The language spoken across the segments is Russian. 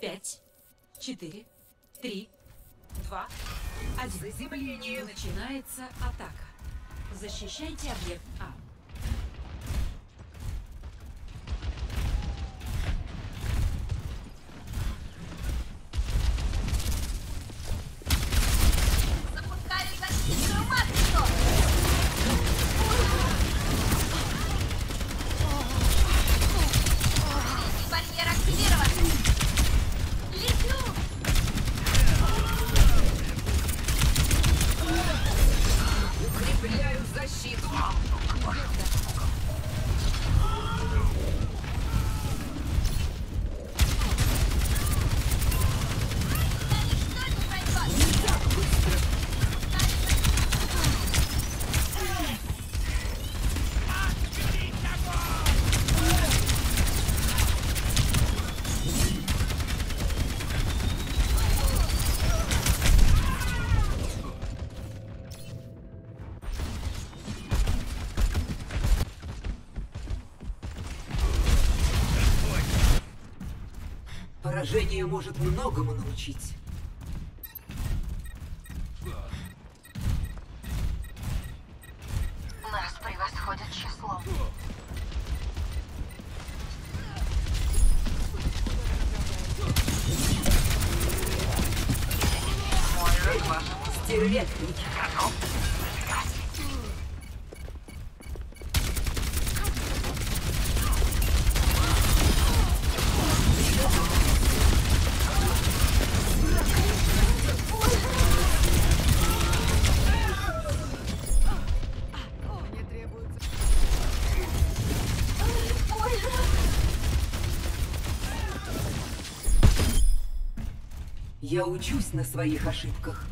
5, 4, 3, 2, 1. Заземление. Начинается атака. Защищайте объект А. Поражение может многому научить. Нас превосходит числом. Мой рыбак. Стервятник. Я учусь на своих ошибках.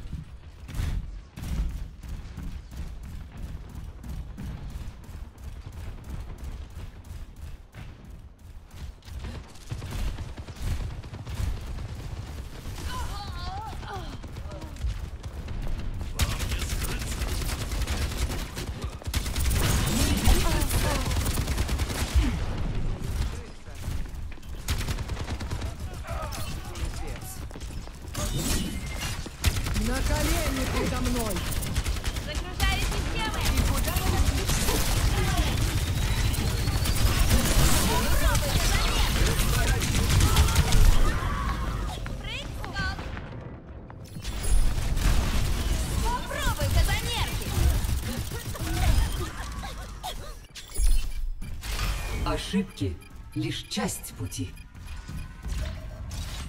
Ошибки — лишь часть пути.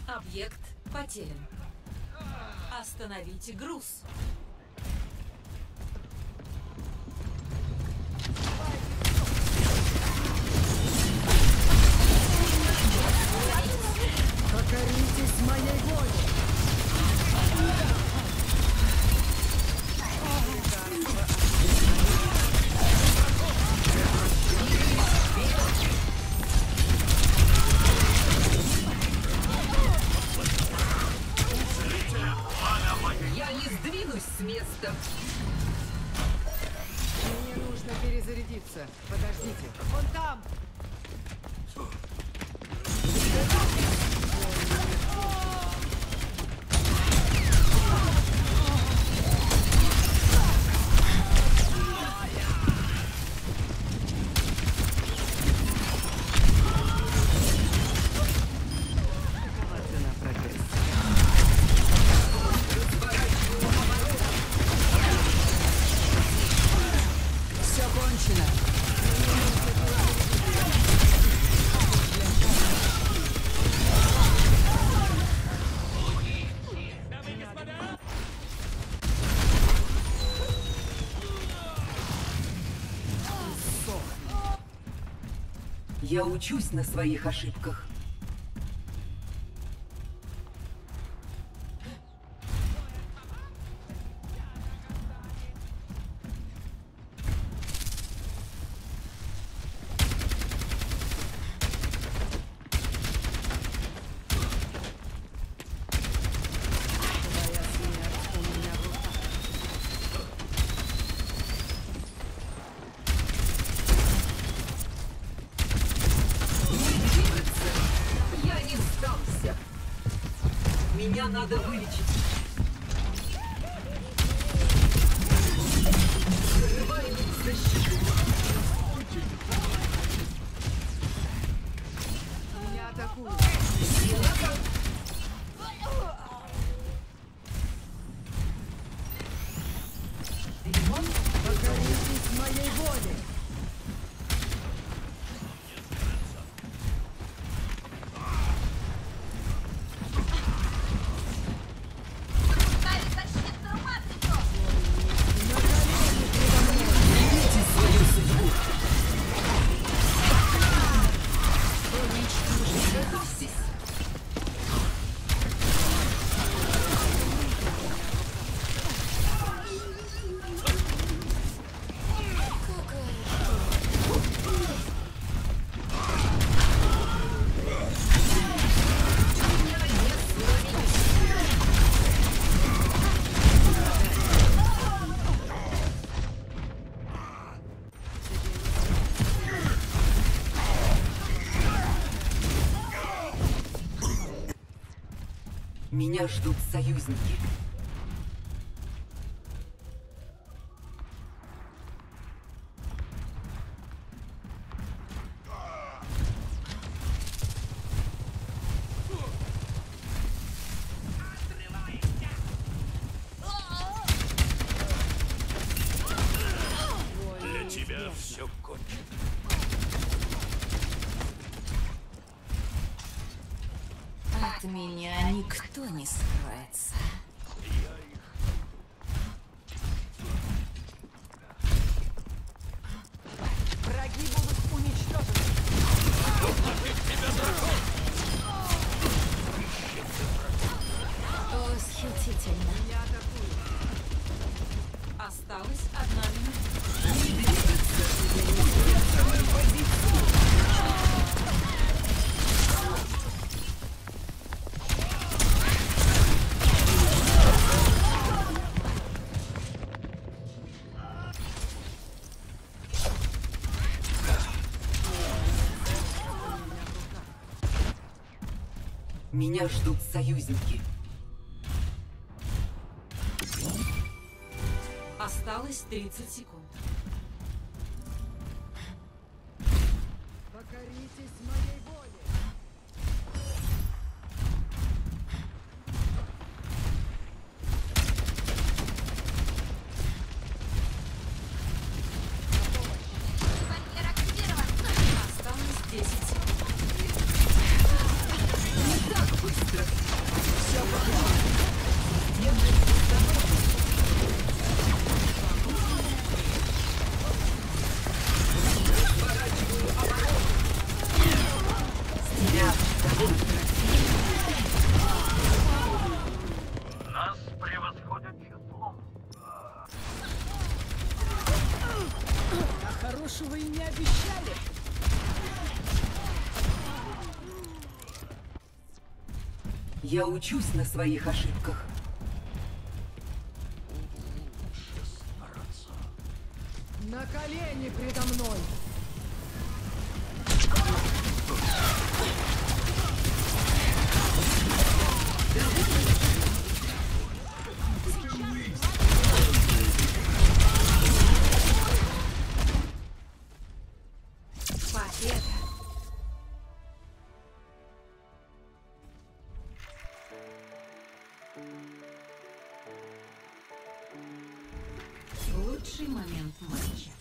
Объект потерян. Остановите груз. Покоритесь моей воле! С места. Мне нужно перезарядиться. Подождите. Вон там. Я учусь на своих ошибках. Меня надо вылечить. Срываем защиту. Меня атакуют. Демон, покоритесь моей воле. Меня ждут союзники. Для тебя все кончено. От меня никто не скрывается. Враги будут уничтожены. Восхитительно. Я атакую. Осталось одна минута. Не двигаться. Меня ждут союзники. Осталось 30 секунд. Покоритесь моей воле. Барьер активирован. Осталось 10 секунд. Быстро! Все пока! Я разворачиваю оборону! Нас превосходят числом! А хорошего и не обещали! Я учусь на своих ошибках. На колени предо мной. Лучший момент матча.